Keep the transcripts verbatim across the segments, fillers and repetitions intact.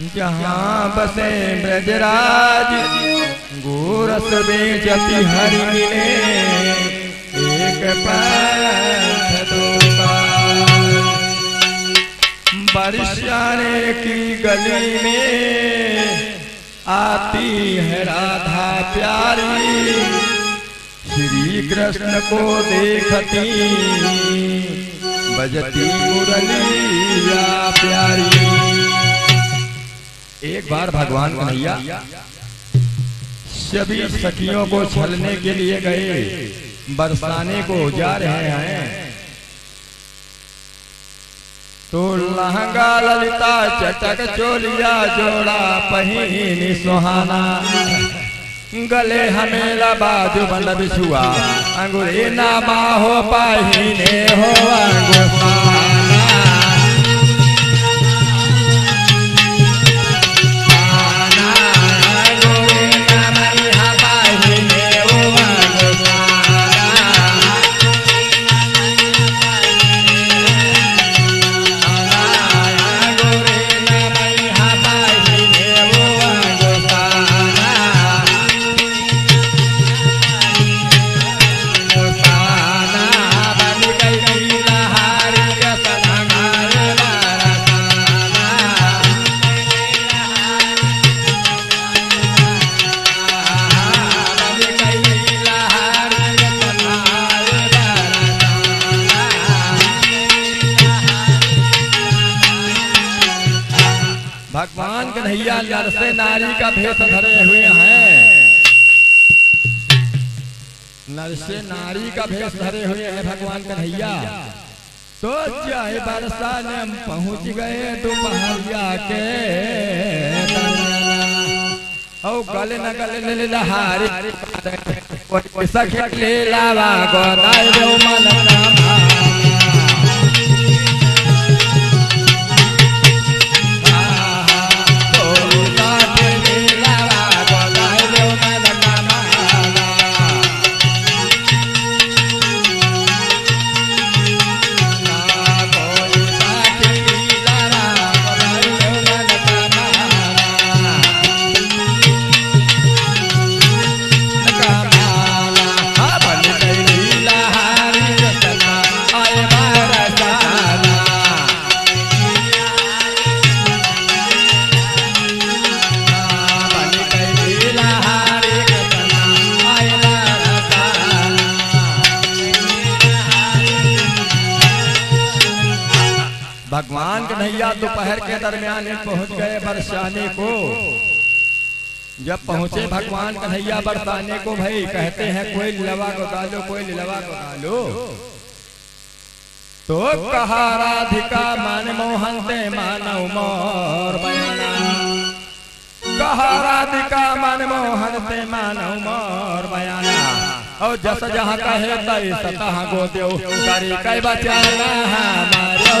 जहाँ बसे ब्रजराज गोरस बेचति हरि मिले एक पंथ दो पार। बरसाने की गली में आती है राधा प्यारी, श्री कृष्ण को देखती बजती मुरलिया प्यारी। एक बार भगवान कन्हैया सभी सखियों को छलने के लिए गए, बरसाने को जा रहे हैं तो लहंगा ललिता चटक चोलिया जोड़ा पहनी सुहाना, गले हमेला बाजू बंद बिछुआ अंगुरे नामा हो पाहीने हो अंगुर। भगवान कन्हैया नर से नारी का भेष धरे हुए हैं, नर से नारी का भेष धरे हुए हैं भगवान कन्हैया। तो चाहे बरसाने हम पहुंच गए दुपहरिया के औ गले न गले ले लहारी सखी ले लावा गो नायो मन नामा। भगवान कन्हैया दोपहर के दरमियान पहुंच गए बरसाने को। जब पहुंचे भगवान कन्हैया बरसाने को भाई कहते हैं कोई लवा को डालो, कोई लवा को डालो। तो कहा राधिका मान मोहन से मानव मोर बयाना, कहा राधिका मान मोहन से मानव मोर बयाना। और जस जहाँ कहे तय सतह गो देव करी कई बचाना हमारो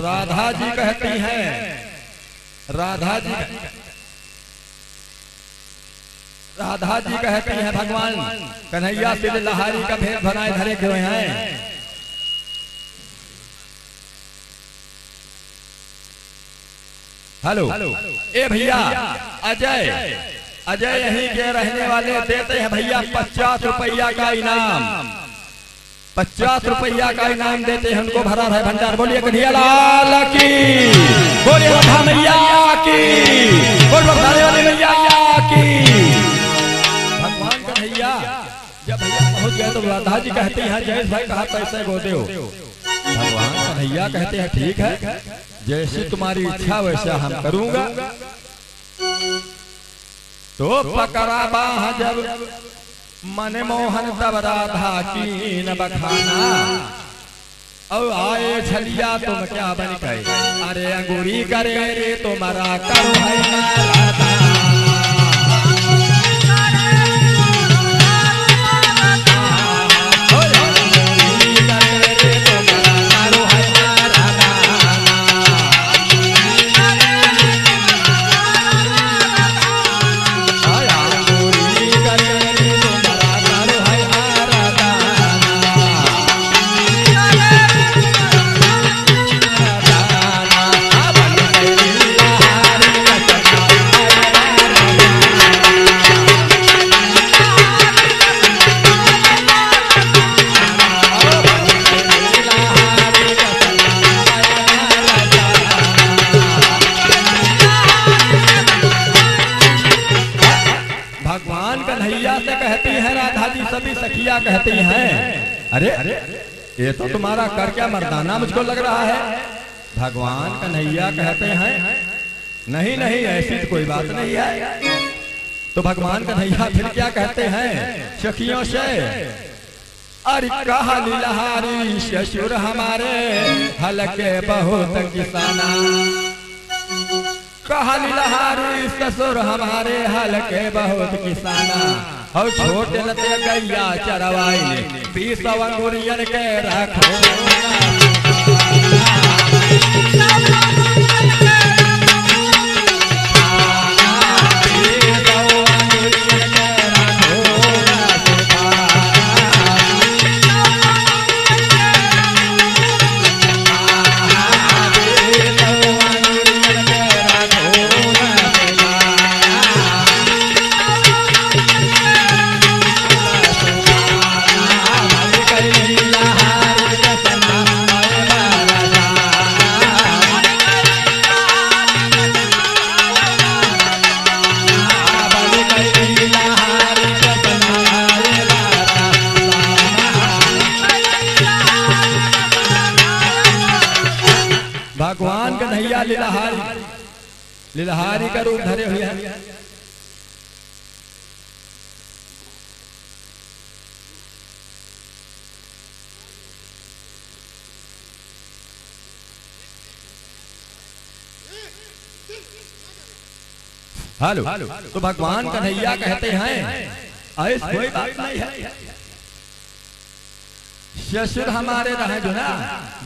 राधा जी कहती हैं, राधा जी राधा जी कहती हैं भगवान कन्हैया से लहारी का भेष बनाए धरे हुए हैं। हेलो ए भैया अजय, अजय यहीं के रहने वाले, देते हैं भैया पचास रुपया का इनाम, पचास रुपया का इनाम देते हैं उनको। भरा है भंडार, बोलिए कन्हैया लाल की, बोलिए राधा मैया की, बोलिए वाले मैया की। भगवान कन्हैया जब भैया पहुंच गए तो राधा जी कहती हैं जय भाई कहा पैसे गो देव। भगवान कन्हैया कहते हैं ठीक है, जैसी तुम्हारी इच्छा वैसा हम करूंगा। तो पकड़ा बाह जब मन मोहन तब राधा की न बखाना, और आए छलिया तुम क्या बन गए, अरे अंगूरी करे रे तुम्हारा करो। कहती हैं अरे ये तो तुम्हारा कर क्या मर्दाना मुझको लग रहा है। भगवान कन्हैया कहते हैं नहीं नहीं ऐसी कोई बात नहीं है। तो भगवान कन्हैया फिर क्या कहते हैं सखियों से, अरे कहा लीलाहारी ससुर हमारे हलके बहुत किसाना, कहा लीलाहारी ससुर हमारे हलके बहुत किसाना, और छोटे लते गैया चरवाई बीस अंगुरियन के रखो। भगवान कन्हैया लीलाहारी लीलाहारी का रूप धरे हुए हैं। हेलो तो भगवान कन्हैया कहते हैं ऐसी कोई बात नहीं है, ससुर हमारे रहे जो ना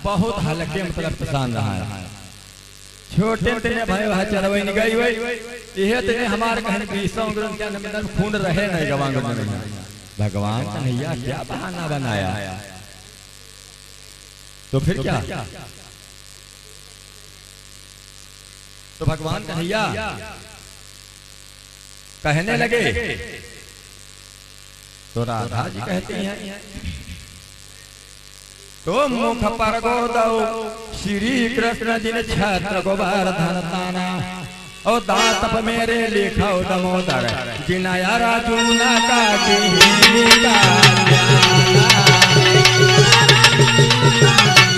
बहुत हल्के मतलब किसान रहा है, छोटे तेने भाई वहाँ चरवाई निकाई हुई यह तेने हमारे कहने की संग्रह क्या नमन खून रहे नहीं गवांग में। भगवान कन्हैया क्या बहाना बनाया। तो फिर क्या तो भगवान कन्हैया कहने लगे तो राधा जी कहते हैं तो मुख पर गो दो श्री कृष्ण जिन छत्र गोवर्धन ताना, और दांत पर मेरे लिखो दमोदर जिनाया राजू ना काटी।